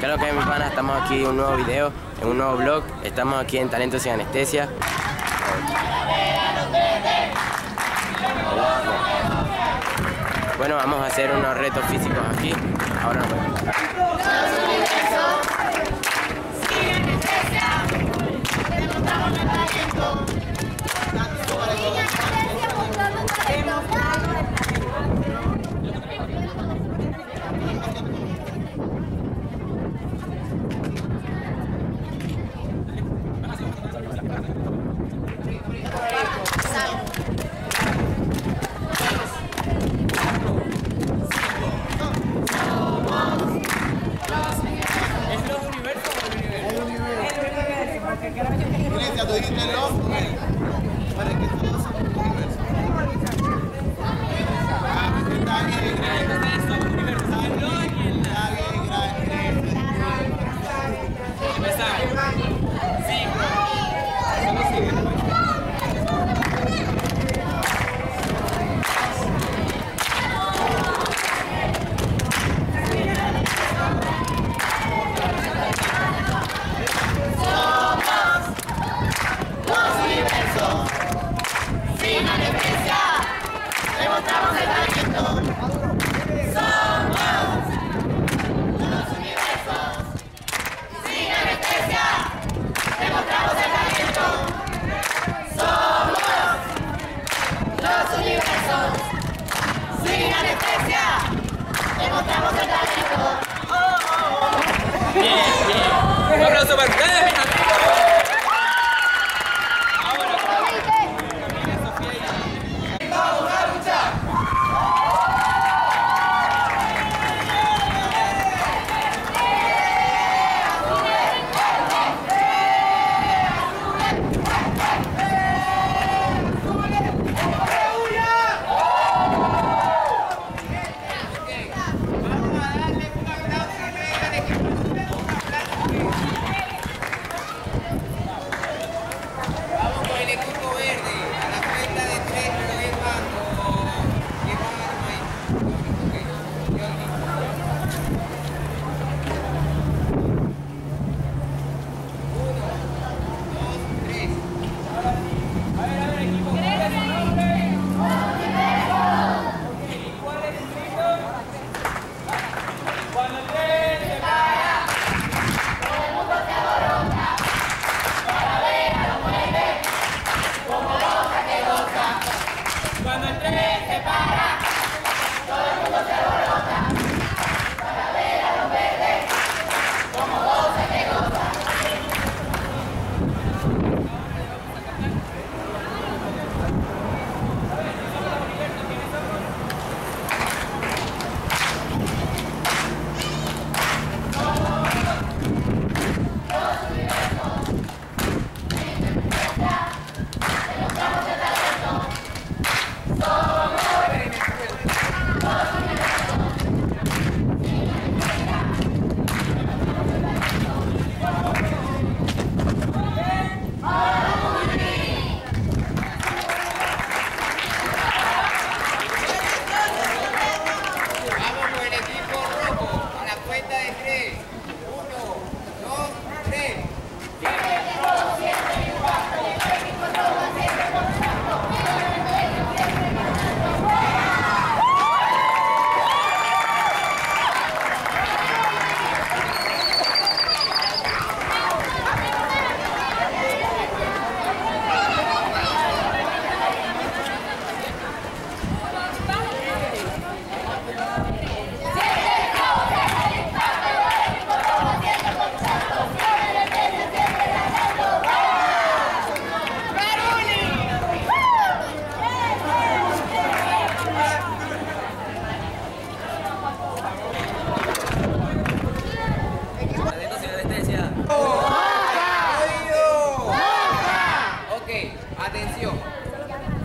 Claro que mis panas, estamos aquí en un nuevo video, en un nuevo vlog. Estamos aquí en Talento sin Anestesia. Bueno, vamos a hacer unos retos físicos aquí. Ahora nos vemos.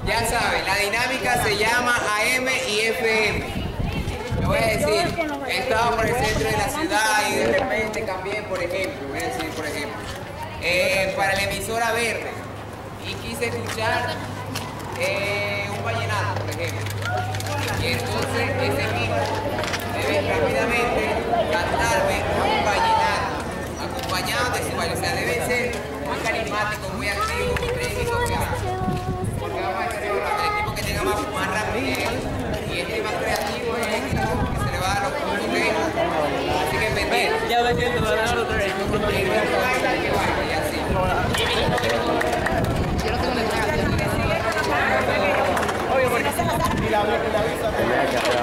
Ya saben, la dinámica se llama AM y FM. Le voy a decir, he estado por el centro de la ciudad y de repente cambié, por ejemplo, voy a decir, por ejemplo, para la emisora verde y quise escuchar un vallenato, por ejemplo. Y entonces ese mismo debe rápidamente cantarme un vallenato.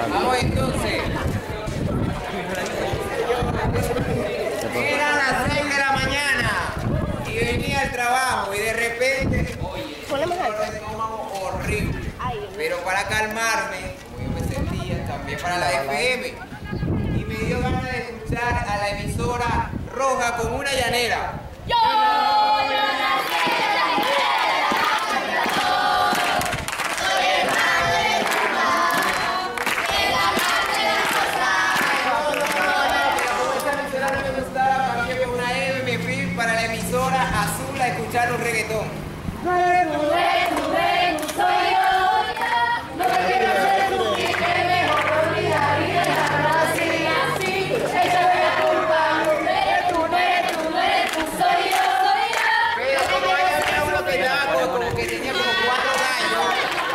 Vamos entonces. Eran las 6 de la mañana y venía al trabajo y de repente, oye, yo de cómo horrible. Pero para calmarme, como yo me sentía, también para la FM, y me dio ganas de escuchar a la emisora roja con una llanera. ¡Yo! Para la emisora azul a escuchar un reggaetón. No quiero ser tu que mejor olvidar y dejar así. Esa es la culpa, no eres tú, soy yo. Pero como ella era uno que estaba como que tenía como 4 años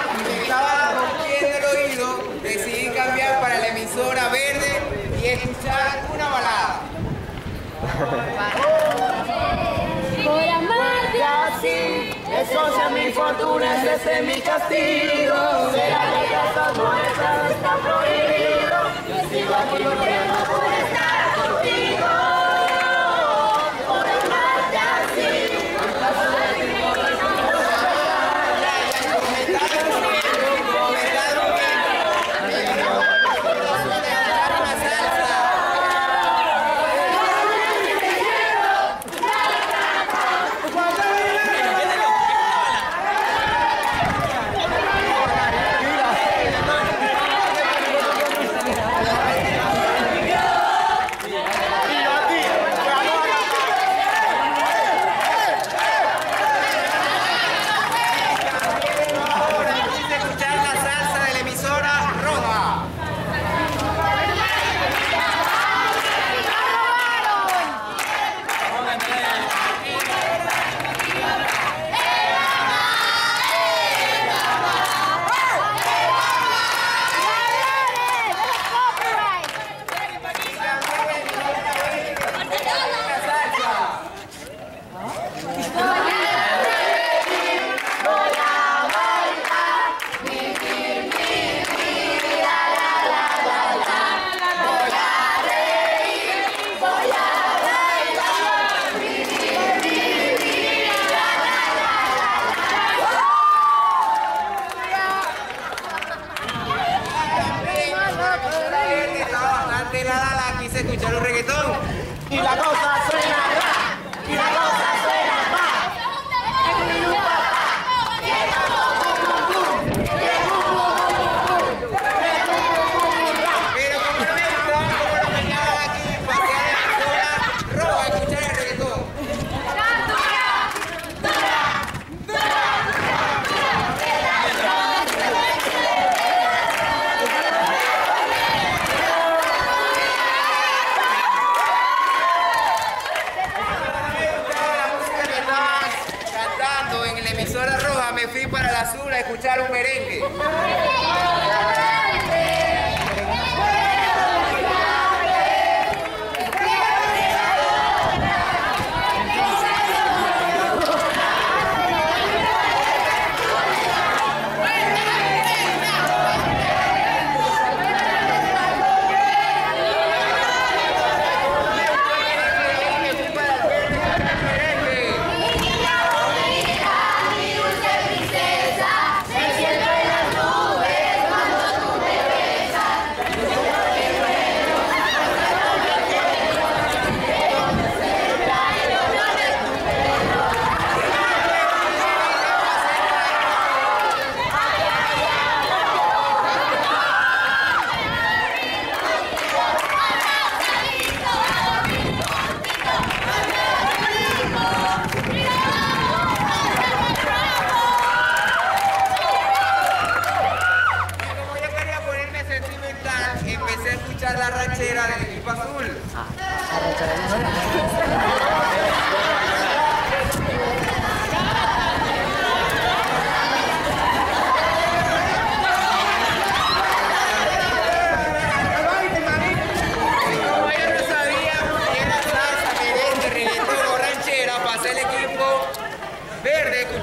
y me estaba rompiendo el oído, decidí cambiar para la emisora verde y escuchar una balada. Entonces mi fortuna es desde mi castigo. Será que estas muestras están prohibidas. Yo sigo aquí muriendo por estar contigo. Por amarte así. Quise escuchar un reggaetón y la cosa suena acá, y la cosa suena pero como no me gustaba como lo peñaban aquí, pasé a la emisora roja a escuchar el reggaetón. Me fui para la azul a escuchar un merengue.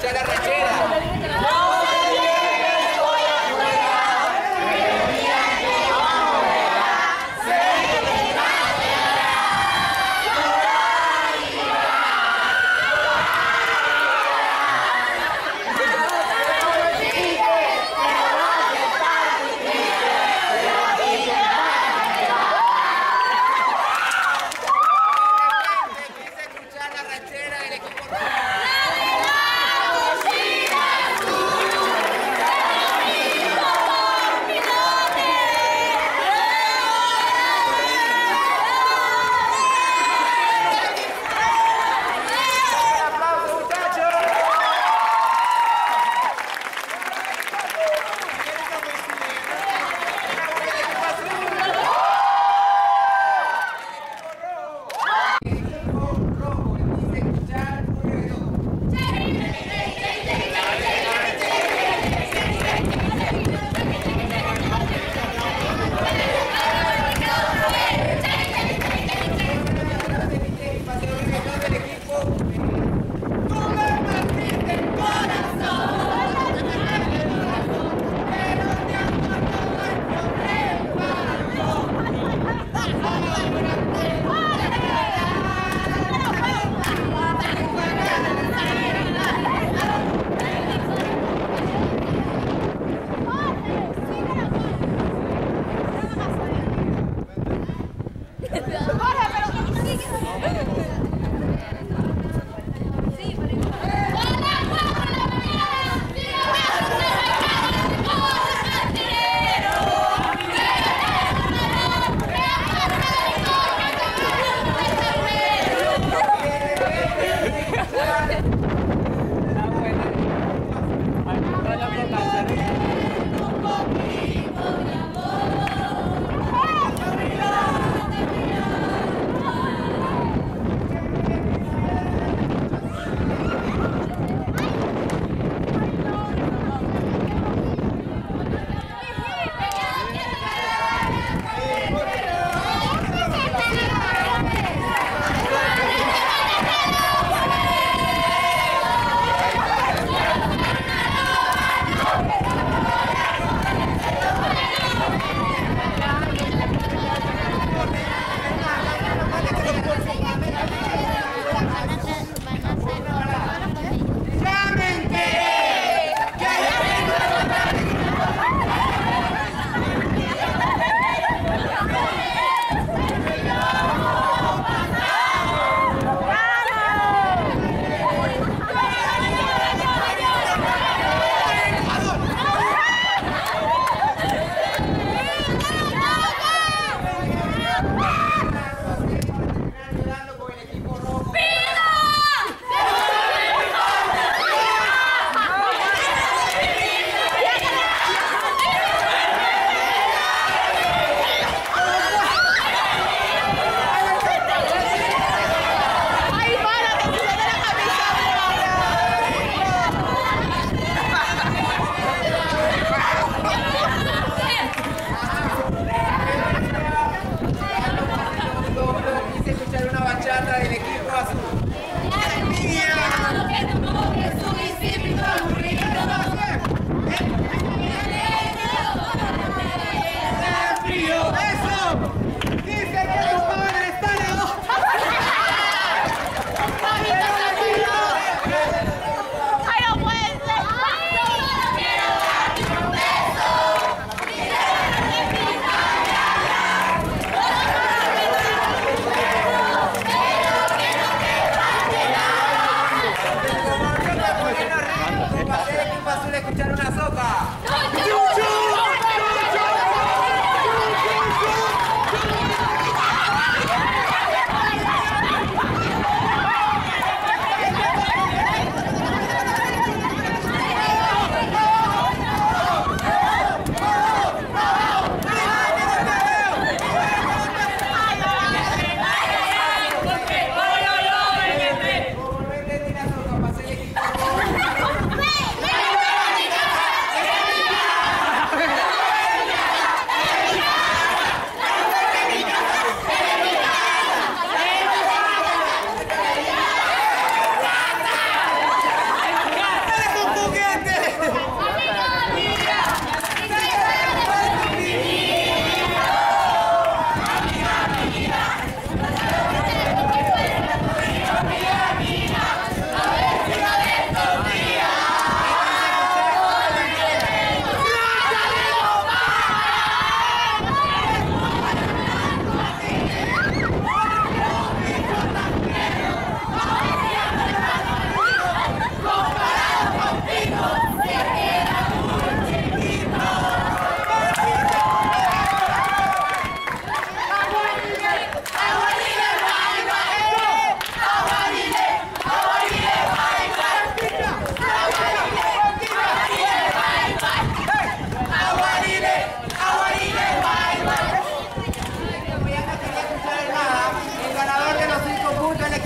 escuchar la ranchera. ¡Talento sin Anestesia!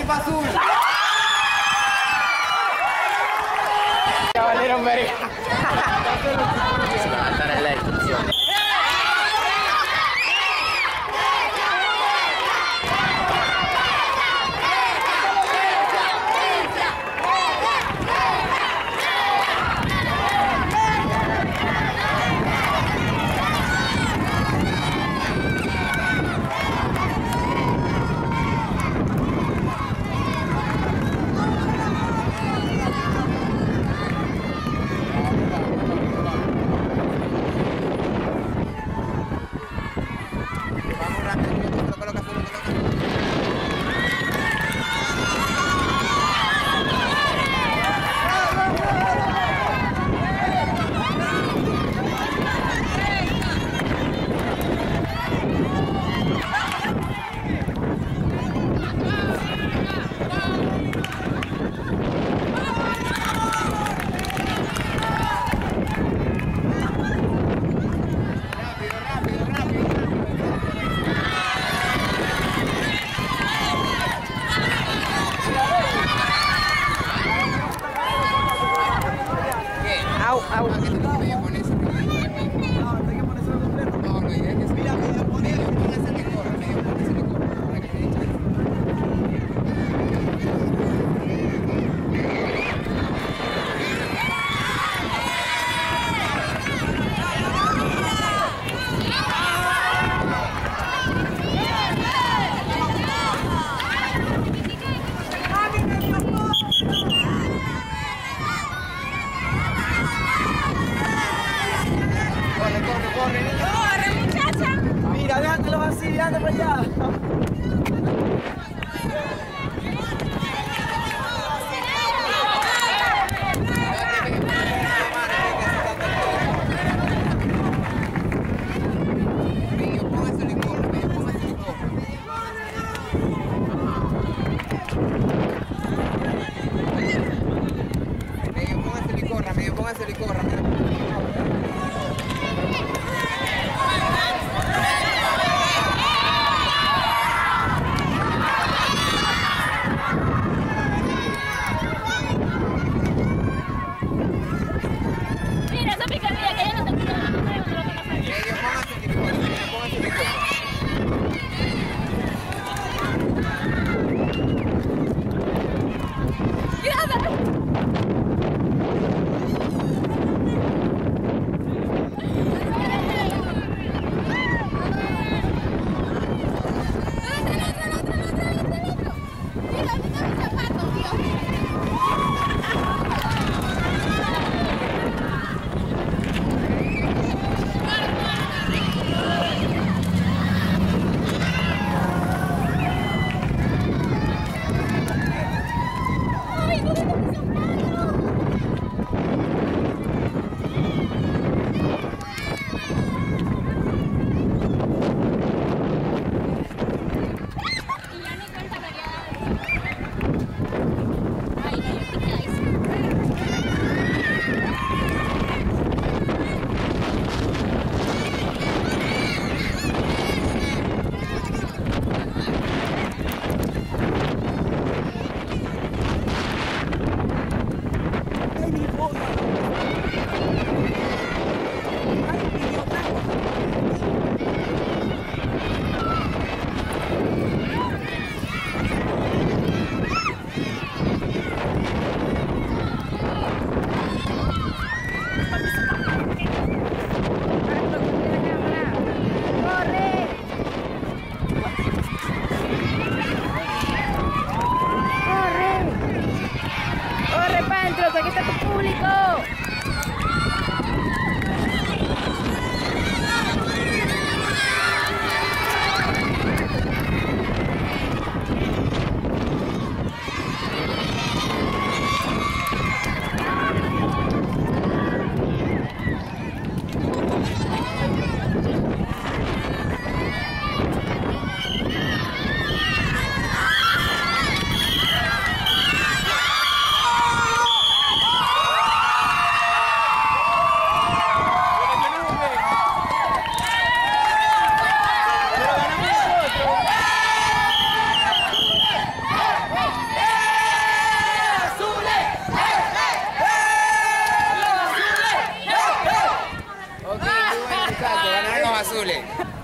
Rifa Azul. Ya valieron verga. Se va a matar en la destrucción.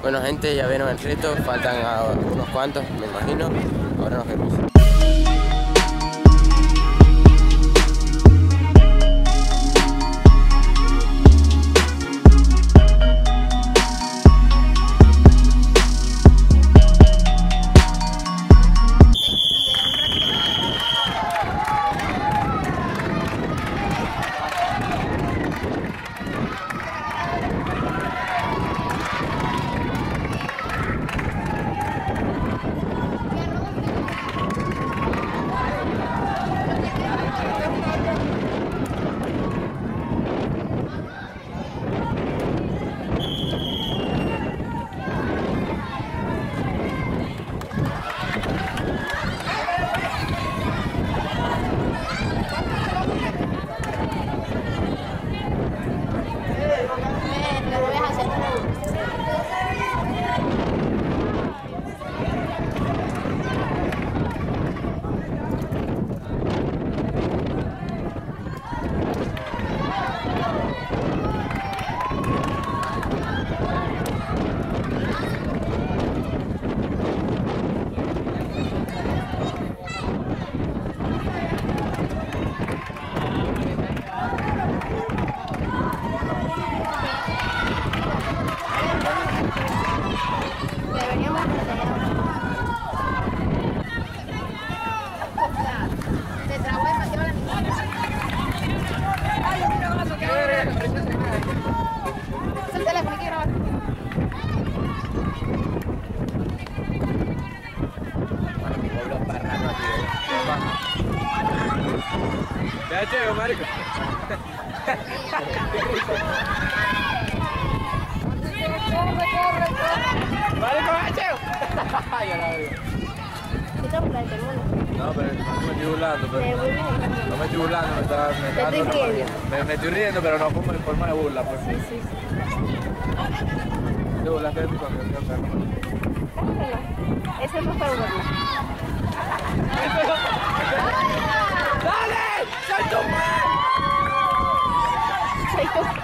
Bueno gente, ya vieron el reto, faltan unos cuantos, me imagino. Ahora nos vemos. Ya llegó, marico. ¡Corre! ¡Marico, ya llegó! Ya la veo. No, pero no me estoy burlando. No me estoy burlando, me estoy riendo, pero no como en forma de burla. Sí, sí, sí. Te burlaste de tu campeón, ¿no? Eso no fue burla. ¡Dale! ¡Soy tu man! ¡Soy tu man!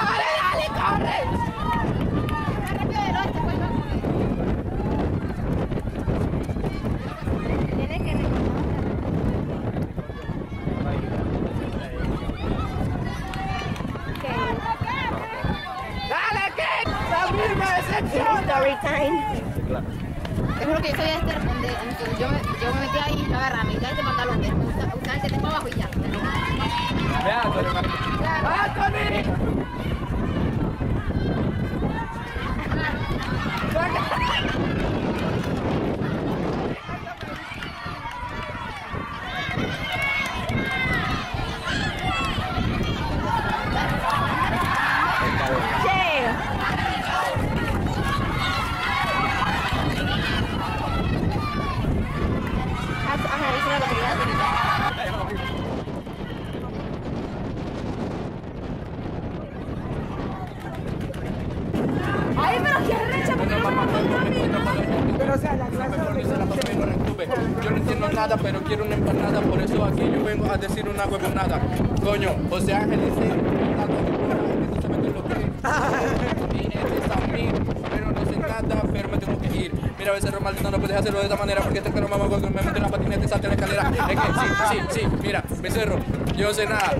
¡Dale, dale, corre! ¡Está rápido de noche, pues no! Tienes que reconocer. ¡Dale, que! ¡La misma decepción! Story time. Es lo que yo soy de este donde yo me metí ahí y estaba ramita de pantalón, usaba el teléfono abajo y ya. Vea, Antonio. Yo no entiendo nada, pero quiero una empanada, por eso aquí yo vengo a decir una huevonada. Coño, o sea, Ángel dice, y este es a mí, pero no sé nada, pero me tengo que ir. Mira, a veces Romaldito no puedes hacerlo de esta manera, porque este caro mamá me meto en la patineta y salta la escalera. Es que sí, mira, Becerro, yo no sé nada,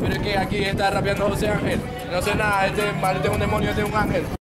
pero es que aquí está rapeando José Ángel. No sé nada, este maldito es un demonio, este es un ángel.